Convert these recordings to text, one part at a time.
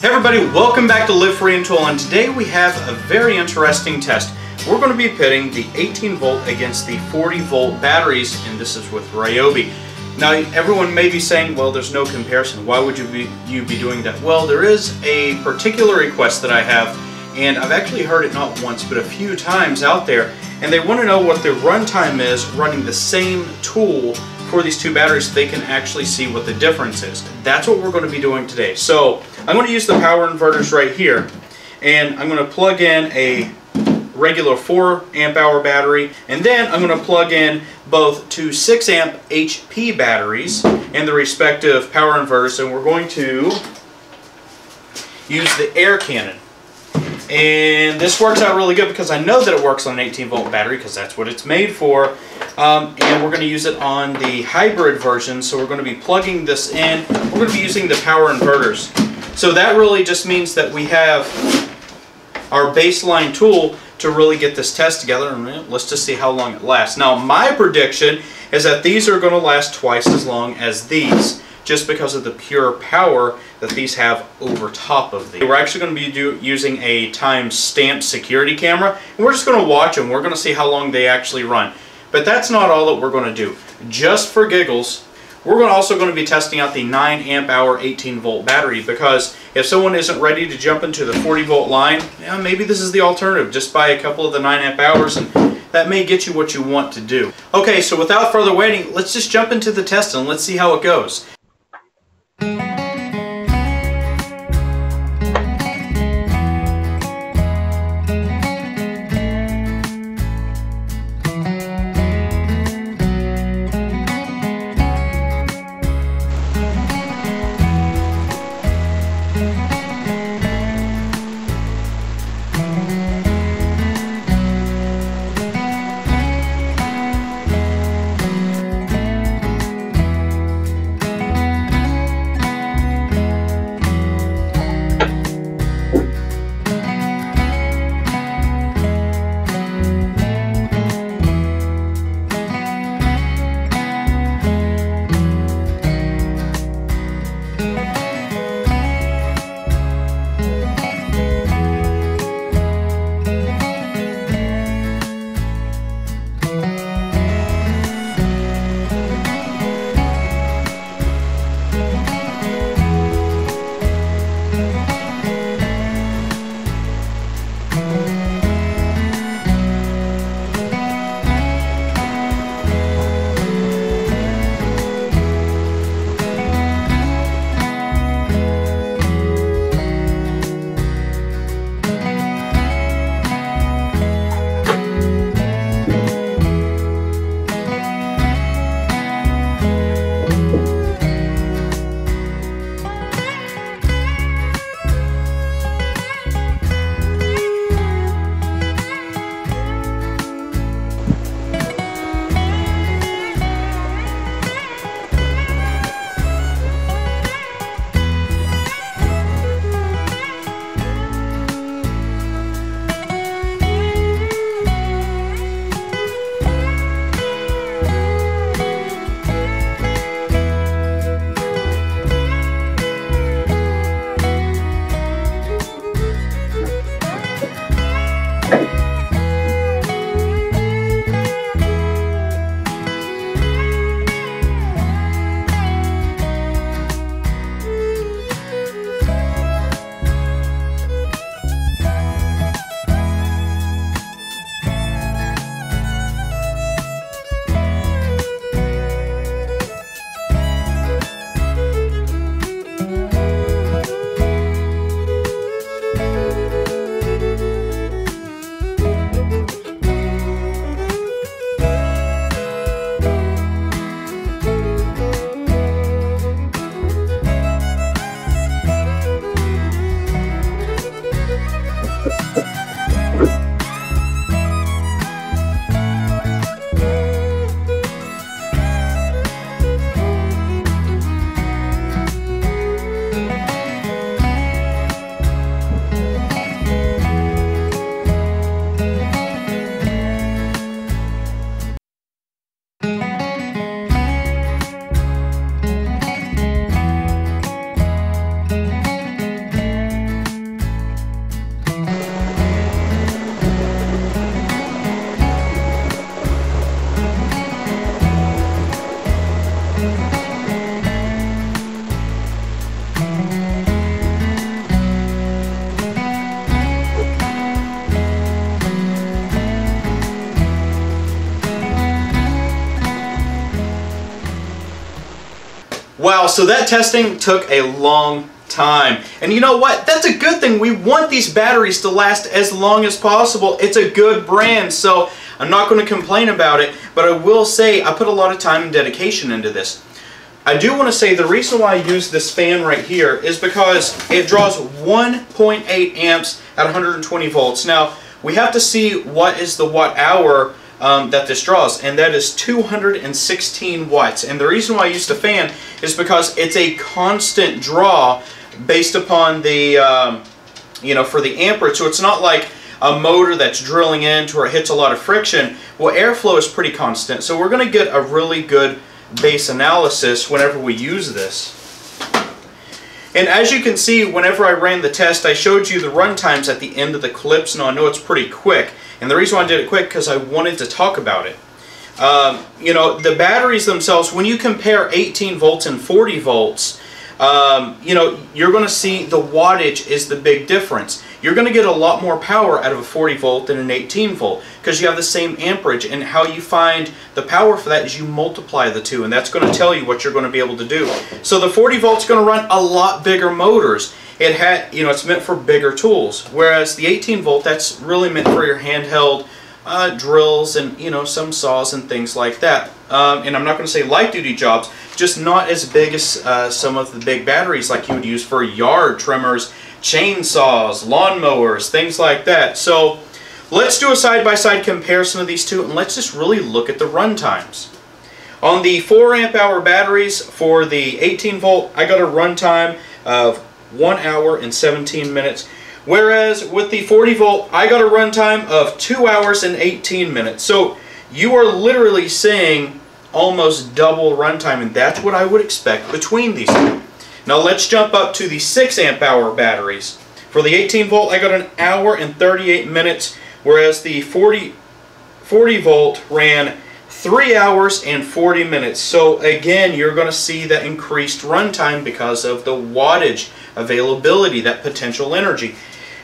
Hey everybody, welcome back to Live Free and Tool On. Today we have a very interesting test. We're going to be pitting the 18 volt against the 40 volt batteries, and this is with Ryobi. Now everyone may be saying, well, there's no comparison. Why would you be doing that? Well, there is a particular request that I have, and I've actually heard it not once but a few times out there, and they want to know what the runtime is running the same tool for these two batteries so they can actually see what the difference is. That's what we're going to be doing today. So I'm going to use the power inverters right here, and I'm going to plug in a regular 4 amp hour battery, and then I'm going to plug in both two 6 amp HP batteries and the respective power inverters, and we're going to use the Air Cannon. And this works out really good because I know that it works on an 18 volt battery because that's what it's made for. And we're going to use it on the hybrid version, so we're going to be plugging this in. We're going to be using the power inverters. So that really just means that we have our baseline tool to really get this test together, and let's just see how long it lasts. Now my prediction is that these are going to last twice as long as these, just because of the pure power that these have over top of these. We're actually going to be using a time stamp security camera, and we're just going to watch them. We're going to see how long they actually run. But that's not all that we're going to do. Just for giggles, we're also going to be testing out the 9 amp hour 18 volt battery, because if someone isn't ready to jump into the 40 volt line, yeah, maybe this is the alternative. Just buy a couple of the 9 amp hours, and that may get you what you want to do. Okay, so without further waiting, let's just jump into the test and let's see how it goes. Wow, so that testing took a long time. And you know what? That's a good thing. We want these batteries to last as long as possible. It's a good brand, so I'm not going to complain about it, but I will say I put a lot of time and dedication into this. I do want to say the reason why I use this fan right here is because it draws 1.8 amps at 120 volts. Now, we have to see what is the watt-hour that this draws, and that is 216 watts. And the reason why I used a fan is because it's a constant draw based upon the, you know, for the amperage. So it's not like a motor that's drilling in to where it hits a lot of friction. Well, airflow is pretty constant, so we're going to get a really good base analysis whenever we use this. And as you can see, whenever I ran the test, I showed you the run times at the end of the clips. Now I know it's pretty quick, and the reason why I did it quick because I wanted to talk about it. You know, the batteries themselves, when you compare 18 volts and 40 volts, you know, you're going to see the wattage is the big difference. You're going to get a lot more power out of a 40 volt than an 18 volt because you have the same amperage, and how you find the power for that is you multiply the two, and that's going to tell you what you're going to be able to do. So the 40 volt's going to run a lot bigger motors. It had, you know, it's meant for bigger tools, whereas the 18 volt, that's really meant for your handheld drills and, you know, some saws and things like that. And I'm not going to say light duty jobs, just not as big as some of the big batteries like you would use for yard trimmers, chainsaws, lawnmowers, things like that. So let's do a side-by-side comparison of these two, and let's just really look at the run times. On the 4 amp hour batteries for the 18 volt, I got a run time of 1 hour and 17 minutes. Whereas with the 40 volt, I got a runtime of 2 hours and 18 minutes. So you are literally seeing almost double runtime, and that's what I would expect between these two. Now let's jump up to the 6 amp hour batteries. For the 18 volt, I got 1 hour and 38 minutes, whereas the 40 volt ran 3 hours and 40 minutes. So again, you're going to see that increased runtime because of the wattage availability, that potential energy.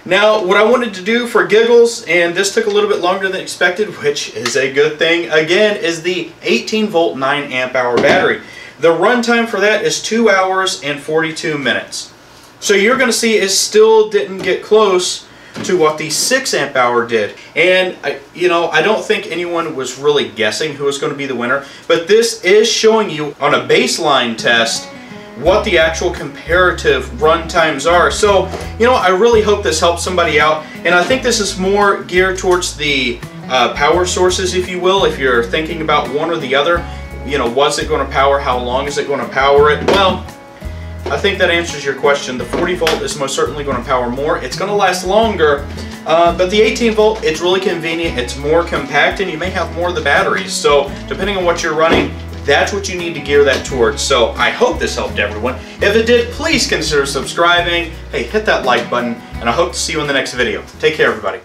Now, what I wanted to do for giggles, and this took a little bit longer than expected, which is a good thing, again, is the 18 volt 9 amp hour battery. The runtime for that is 2 hours and 42 minutes. So you're going to see it still didn't get close to what the 6 amp hour did. And, you know, I don't think anyone was really guessing who was going to be the winner, but this is showing you on a baseline test what the actual comparative run times are. So, you know, I really hope this helps somebody out, and I think this is more geared towards the power sources, if you will. If you're thinking about one or the other, you know, what's it going to power, how long is it going to power it? Well, I think that answers your question. The 40 volt is most certainly going to power more, it's going to last longer, but the 18 volt, it's really convenient, it's more compact, and you may have more of the batteries. So depending on what you're running, that's what you need to gear that towards. So I hope this helped everyone. If it did, please consider subscribing. Hey, hit that like button, and I hope to see you in the next video. Take care, everybody.